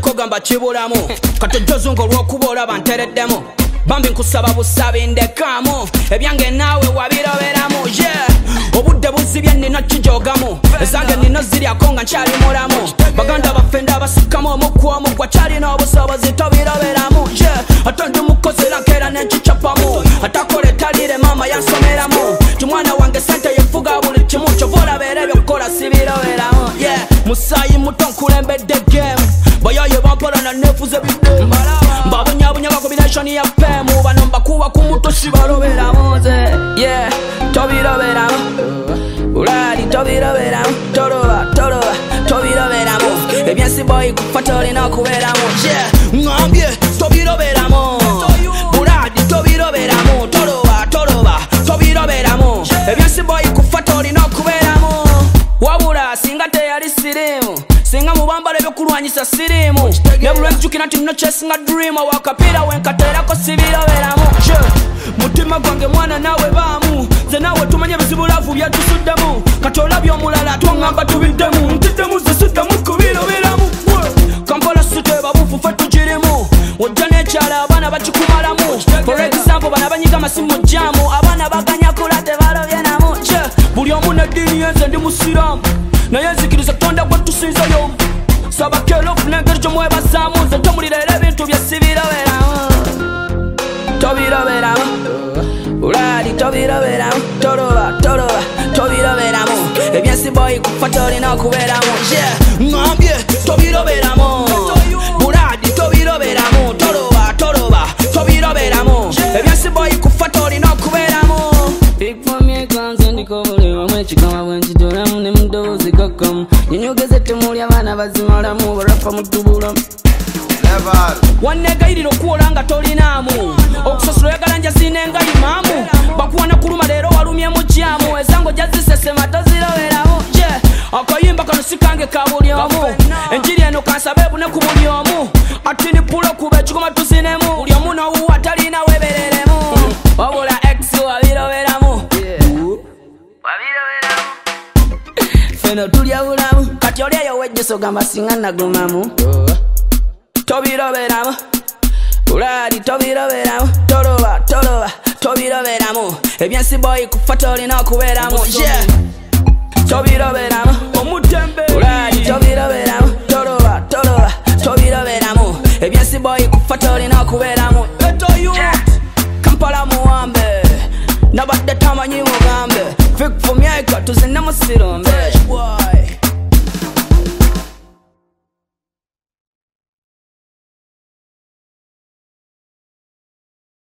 Kogamba chibulamu kati jozungo lw'okubola bantereddemu bambi nkusaba busabi ndekamu ebyange naawe wabiroberamu ye obudde buzibye nina kijogamu ezange nina ziryako nga nkyali mulamu baganda bafenda abasukamu omukwomu gwakyalina obusobozi tobiloberamu ye ate ndi mukozera nkeera n'ekicapamu atakole etalire maama yansomeramu ti mwana wange sente yefuga buli kimu kyova olabeera ebyokukola sibiroberamu ye musaayi muto nkulembedde gemu bayaye bampala na nefuze bide mbabu nyabu nyaka combination ya pemu bano mbakuwa kumutoshi balobera moze yeah tobilobera ulali tobilobera toroba toroba tobilobera mo ebyansi boy kufatole na kubera mo yeah ngambye tobilobera mo ulali tobilobera mo toroba toroba tobilobera mo ebyansi boy kufatole na kubera mo wabula singate yali sirimu singa mubambala ebyokulwanyisa sirimu nebulwenzijukira nti nno kyesinga dream awakapiira wenkateerako sibiroberamu mutima gwange mwana naawe baamu nze naawe tumanye ebizibulavu byatusuddemu kati olabya omulala twangamba tubiddemu ntiddemu zisuddemu kubiroberamu kampola sute babufu fe tukirimu wojja n'ekyala abaana bakikumalamu for example bana banyiga amasimu jaamu abaana baganyakula tebalobye namu buli omu n'eddiini yenze ndi musiraamu naye nzikiriza tonda gwe tusinzeyo sabakera ofuna engeri gyomwebazaamu nze tomuliraera ebintu bye sibiroberamu tobiloberamu ulali tobiloberamu toroba toroba tobiloberamu ebyensiboyi kufa tolina okubeeramu ngambye tobiloberamu ulali tobiloberamu toroba toroba tobiloberamu ebyensiboyi kufa tolina okubeeramu ikpomye kanze ndikobolebwamu ekikama bwenkitolamu ne ninyogeze temuli abaana bazimalamu barafa mutubula wanegayirira okuwola nga tolinaamu okusasula oyagala njasina engayimamu bakuwana kuluma leero walumye mukyamu ezango jazisesema toziroberamu akayimba kano si kange ka buli omu enjiri eno kansabe ebune ku buli omu atini pula okuba ekikoma tuzinemu buli omu n'owuwa talina webereremu wabula ex wabiroberamu no tulya bulamu kati oli eyo wejjeso gamba singa nagumamu tobiloberamu ulali tobiloberamu toroba toroba tobiloberamu ebyensiboyi kufa tolina okubeeramu tobiloberamu omutembe ulali tobiloberamu toroba toroba tobiloberamu ebyensiboyi kufa tolina okubeeramu etoyo Kampala muwambe nabadde tamanyi mugambe Fik for me, I got to send them a sit on.